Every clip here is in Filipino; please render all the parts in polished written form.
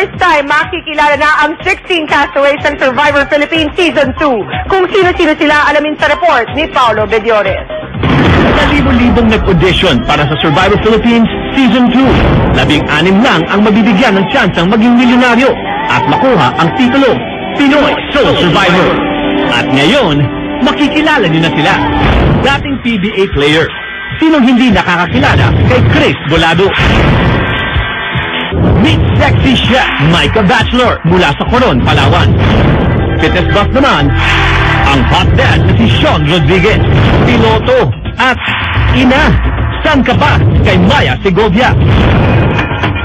first time, makikilala na ang 16 Castaways ng Survivor Philippines Season 2. Kung sino-sino sila, alamin sa report ni Paulo Bediores. Libo-libong nag-audition para sa Survivor Philippines Season 2. 16 lang ang mabibigyan ng tsansang maging milyonaryo at makuha ang titulo, Pinoy Soul Survivor. At ngayon, makikilala niyo na sila. Dating PBA player, sinong hindi nakakakilala kay Chris Bolado? Meet sexy chef Micah Bachelor mula sa Coron, Palawan. Fitness buff naman, ang hot dad na si Sean Rodriguez, piloto at ina. San ka pa kay Maya Sigobya?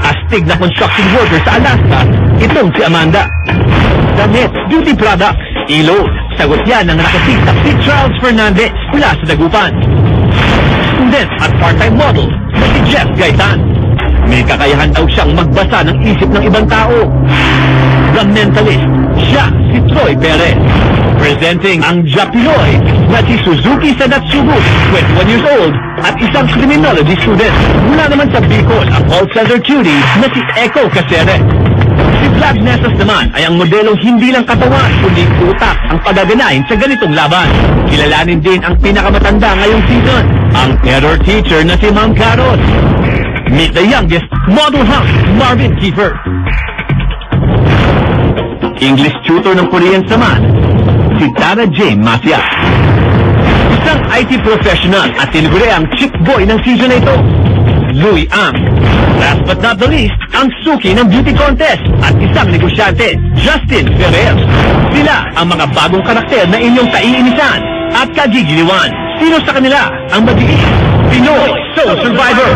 Astig na construction worker sa Alaska, itong si Amanda. Damit, beauty products, ilo. Sagot yan ng nakasita si Charles Fernandez mula sa Dagupan. Student at part-time model na si Jeff Gaitan. May kakayahan daw siyang magbasa ng isip ng ibang tao. The mentalist, siya si Troy Perez. Presenting ang Japiloy na si Suzuki Sanatsubo, 21 years old at isang criminology student. Mula naman sa Bicol ang call center cutie na si Echo Cacere. Si Vlad Nessus naman ay ang modelong hindi lang katawan kundi utak ang pagaganain sa ganitong laban. Kilalanin din ang pinakamatanda ngayong season, ang terror teacher na si Ma'am Carol. Meet the youngest model house, Marvin Kiefer. English tutor ng Korean naman, si Tara Jane Mathias. Isang IT professional at tinaguriang chick boy ng season na ito, Louie Ang. Last but not the least, ang suki ng beauty contest at isang negosyante, Justin Perez. Sila ang mga bagong karakter na inyong kaiinisan at kagigiliwan. Sino sa kanila ang magiging Pinoy Soul Survivor?